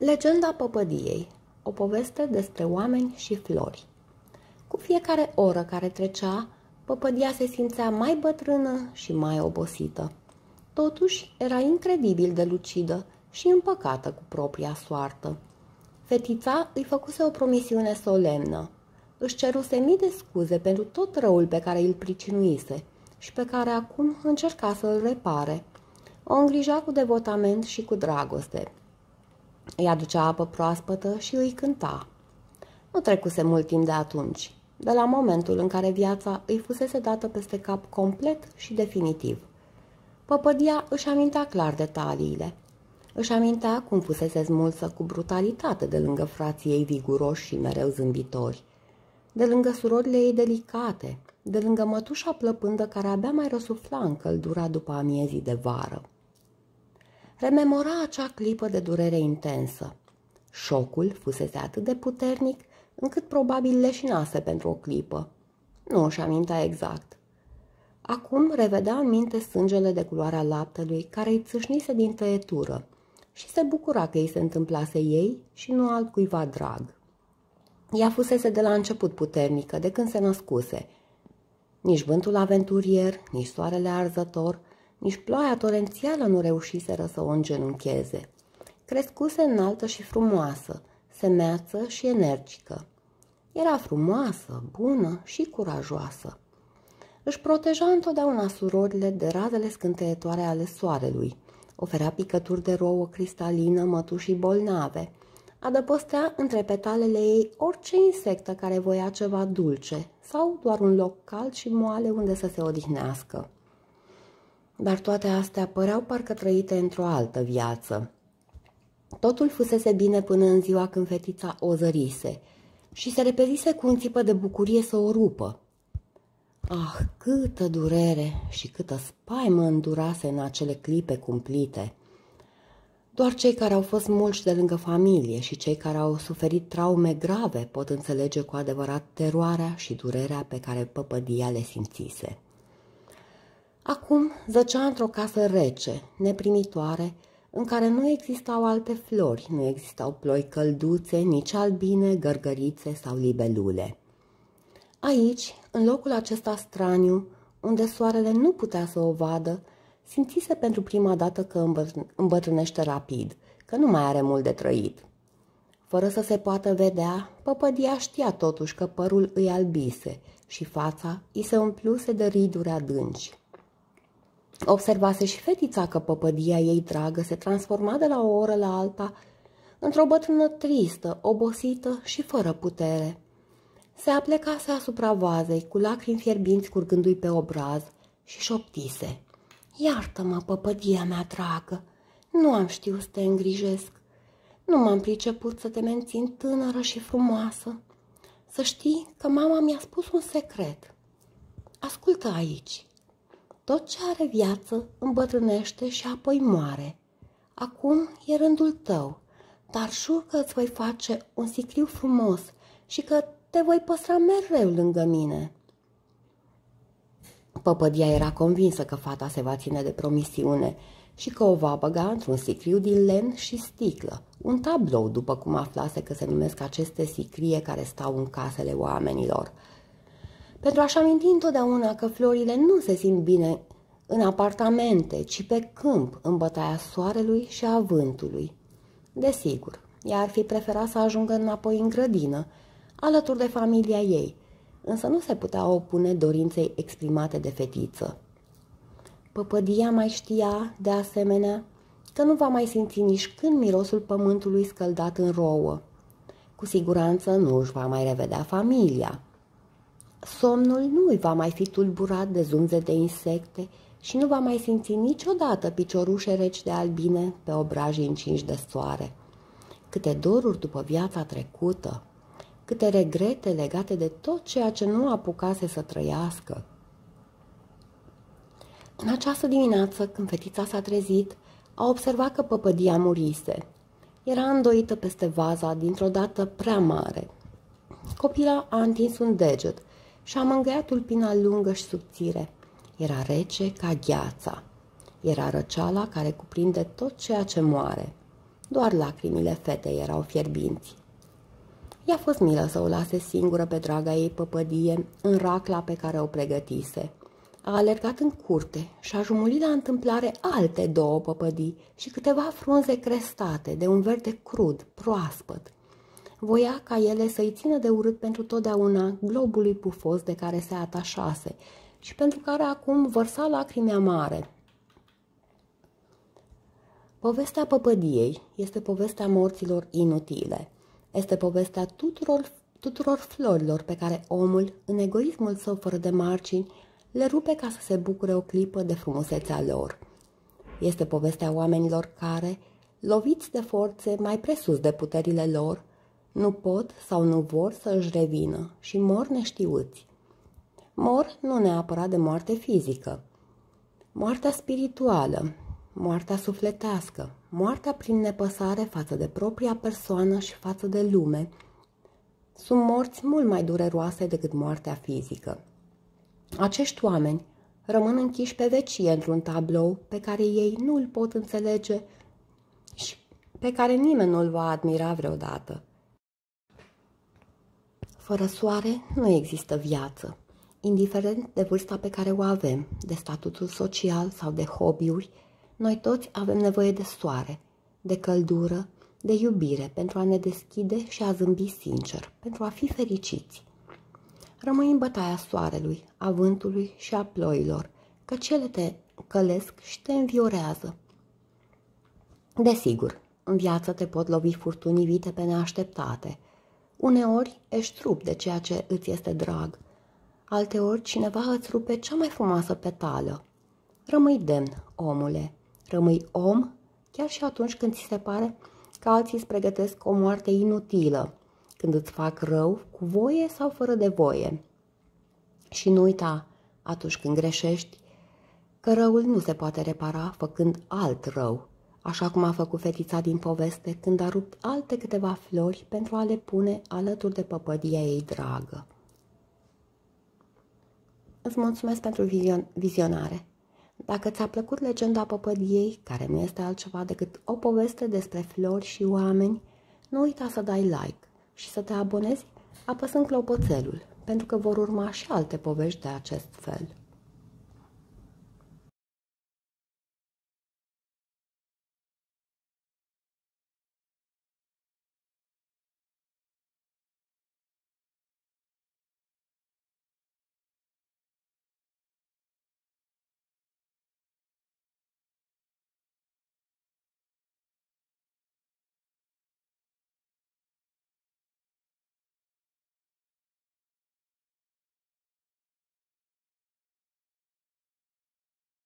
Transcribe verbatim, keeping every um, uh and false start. Legenda Păpădiei, o poveste despre oameni și flori. Cu fiecare oră care trecea, Păpădia se simțea mai bătrână și mai obosită. Totuși, era incredibil de lucidă și împăcată cu propria soartă. Fetița îi făcuse o promisiune solemnă. Își ceruse mii de scuze pentru tot răul pe care îl pricinuise și pe care acum încerca să îl repare. O îngrija cu devotament și cu dragoste. Îi aducea apă proaspătă și îi cânta. Nu trecuse mult timp de atunci, de la momentul în care viața îi fusese dată peste cap complet și definitiv. Păpădia își amintea clar detaliile. Își amintea cum fusese smulsă cu brutalitate de lângă frații ei viguroși și mereu zâmbitori, de lângă surorile ei delicate, de lângă mătușa plăpândă care abia mai răsufla în căldura după amiezii de vară. Rememora acea clipă de durere intensă. Șocul fusese atât de puternic încât probabil leșinase pentru o clipă. Nu își amintea exact. Acum revedea în minte sângele de culoarea laptelui care îi țâșnise din tăietură și se bucura că îi se întâmplase ei și nu altcuiva drag. Ea fusese de la început puternică, de când se născuse. Nici vântul aventurier, nici soarele arzător, nici ploaia torențială nu reușiseră să o îngenuncheze. Crescuse înaltă și frumoasă, semeață și energică. Era frumoasă, bună și curajoasă. Își proteja întotdeauna surorile de razele scânteietoare ale soarelui, oferea picături de rouă cristalină mătușii bolnave, adăpostea între petalele ei orice insectă care voia ceva dulce sau doar un loc cald și moale unde să se odihnească. Dar toate astea păreau parcă trăite într-o altă viață. Totul fusese bine până în ziua când fetița o zărise și se repezise cu un țipă de bucurie să o rupă. Ah, câtă durere și câtă spaimă îndurase în acele clipe cumplite! Doar cei care au fost mulți de lângă familie și cei care au suferit traume grave pot înțelege cu adevărat teroarea și durerea pe care Păpădia le simțise. Acum zăcea într-o casă rece, neprimitoare, în care nu existau alte flori, nu existau ploi călduțe, nici albine, gărgărițe sau libelule. Aici, în locul acesta straniu, unde soarele nu putea să o vadă, simțise pentru prima dată că îmbătrânește rapid, că nu mai are mult de trăit. Fără să se poată vedea, Păpădia știa totuși că părul îi albise și fața îi se umpluse de riduri adânci. Observase și fetița că Păpădia ei dragă se transforma de la o oră la alta într-o bătrână tristă, obosită și fără putere. Se aplecase asupra vazei, cu lacrimi fierbinți curgându-i pe obraz și șoptise: „Iartă-mă, Păpădia mea dragă, nu am știut să te îngrijesc, nu m-am priceput să te mențin tânără și frumoasă. Să știi că mama mi-a spus un secret. Ascultă aici. Tot ce are viață îmbătrânește și apoi moare. Acum e rândul tău, dar jur că îți voi face un sicriu frumos și că te voi păstra mereu lângă mine." Păpădia era convinsă că fata se va ține de promisiune și că o va băga într-un sicriu din lemn și sticlă, un tablou, după cum aflase că se numesc aceste sicrie care stau în casele oamenilor. Pentru a-și aminti întotdeauna că florile nu se simt bine în apartamente, ci pe câmp, în bătaia soarelui și a vântului. Desigur, ea ar fi preferat să ajungă înapoi în grădină, alături de familia ei, însă nu se putea opune dorinței exprimate de fetiță. Păpădia mai știa, de asemenea, că nu va mai simți nici când mirosul pământului scăldat în rouă. Cu siguranță nu își va mai revedea familia. Somnul nu îi va mai fi tulburat de zumze de insecte și nu va mai simți niciodată piciorușe reci de albine pe obrajii încinși de soare. Câte doruri după viața trecută, câte regrete legate de tot ceea ce nu apucase să trăiască. În această dimineață, când fetița s-a trezit, a observat că Păpădia murise. Era îndoită peste vaza, dintr-o dată prea mare. Copila a întins un deget și a mângâiat tulpina lungă și subțire. Era rece ca gheața. Era răceala care cuprinde tot ceea ce moare. Doar lacrimile fetei erau fierbinți. I-a fost milă să o lase singură pe draga ei păpădie în racla pe care o pregătise. A alergat în curte și a jumulit la întâmplare alte două păpădii și câteva frunze crestate de un verde crud, proaspăt. Voia ca ele să-i țină de urât pentru totdeauna globului pufos de care se atașase și pentru care acum vărsa lacrimi amare. Povestea păpădiei este povestea morților inutile. Este povestea tuturor, tuturor florilor pe care omul, în egoismul său fără de margini, le rupe ca să se bucure o clipă de frumusețea lor. Este povestea oamenilor care, loviți de forțe mai presus de puterile lor, nu pot sau nu vor să își revină și mor neștiuți. Mor nu neapărat de moarte fizică. Moartea spirituală, moartea sufletească, moartea prin nepăsare față de propria persoană și față de lume, sunt morți mult mai dureroase decât moartea fizică. Acești oameni rămân închiși pe vecie într-un tablou pe care ei nu îl pot înțelege și pe care nimeni nu îl va admira vreodată. Fără soare nu există viață, indiferent de vârsta pe care o avem, de statutul social sau de hobby-uri. Noi toți avem nevoie de soare, de căldură, de iubire pentru a ne deschide și a zâmbi sincer, pentru a fi fericiți. Rămâi în bătaia soarelui, a vântului și a ploilor, că cele te călesc și te înviorează. Desigur, în viață te pot lovi furtuni vite pe neașteptate. Uneori ești rupt de ceea ce îți este drag, alteori cineva îți rupe cea mai frumoasă petală. Rămâi demn, omule. Rămâi om chiar și atunci când ți se pare că alții îți pregătesc o moarte inutilă, când îți fac rău, cu voie sau fără de voie. Și nu uita, atunci când greșești, că răul nu se poate repara făcând alt rău, așa cum a făcut fetița din poveste când a rupt alte câteva flori pentru a le pune alături de păpădia ei dragă. Îți mulțumesc pentru vizionare! Dacă ți-a plăcut legenda păpădiei, care nu este altceva decât o poveste despre flori și oameni, nu uita să dai like și să te abonezi apăsând clopoțelul, pentru că vor urma și alte povești de acest fel.